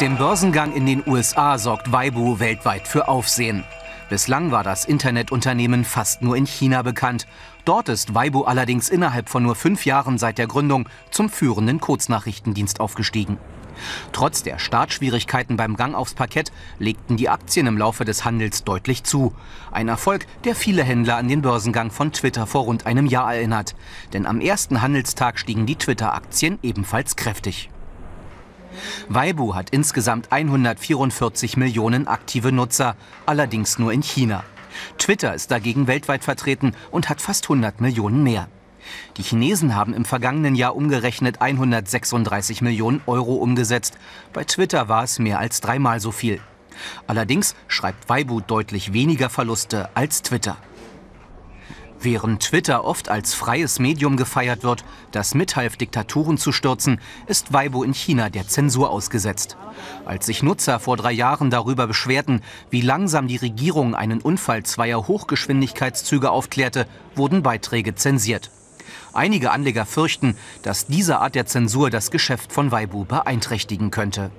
Mit dem Börsengang in den USA sorgt Weibo weltweit für Aufsehen. Bislang war das Internetunternehmen fast nur in China bekannt. Dort ist Weibo allerdings innerhalb von nur 5 Jahren seit der Gründung zum führenden Kurznachrichtendienst aufgestiegen. Trotz der Startschwierigkeiten beim Gang aufs Parkett legten die Aktien im Laufe des Handels deutlich zu. Ein Erfolg, der viele Händler an den Börsengang von Twitter vor rund einem Jahr erinnert. Denn am ersten Handelstag stiegen die Twitter-Aktien ebenfalls kräftig. Weibo hat insgesamt 144 Millionen aktive Nutzer, allerdings nur in China. Twitter ist dagegen weltweit vertreten und hat fast 100 Millionen mehr. Die Chinesen haben im vergangenen Jahr umgerechnet 136 Millionen Euro umgesetzt. Bei Twitter war es mehr als 3-mal so viel. Allerdings schreibt Weibo deutlich weniger Verluste als Twitter. Während Twitter oft als freies Medium gefeiert wird, das mithalf, Diktaturen zu stürzen, ist Weibo in China der Zensur ausgesetzt. Als sich Nutzer vor 3 Jahren darüber beschwerten, wie langsam die Regierung einen Unfall 2er Hochgeschwindigkeitszüge aufklärte, wurden Beiträge zensiert. Einige Anleger fürchten, dass diese Art der Zensur das Geschäft von Weibo beeinträchtigen könnte.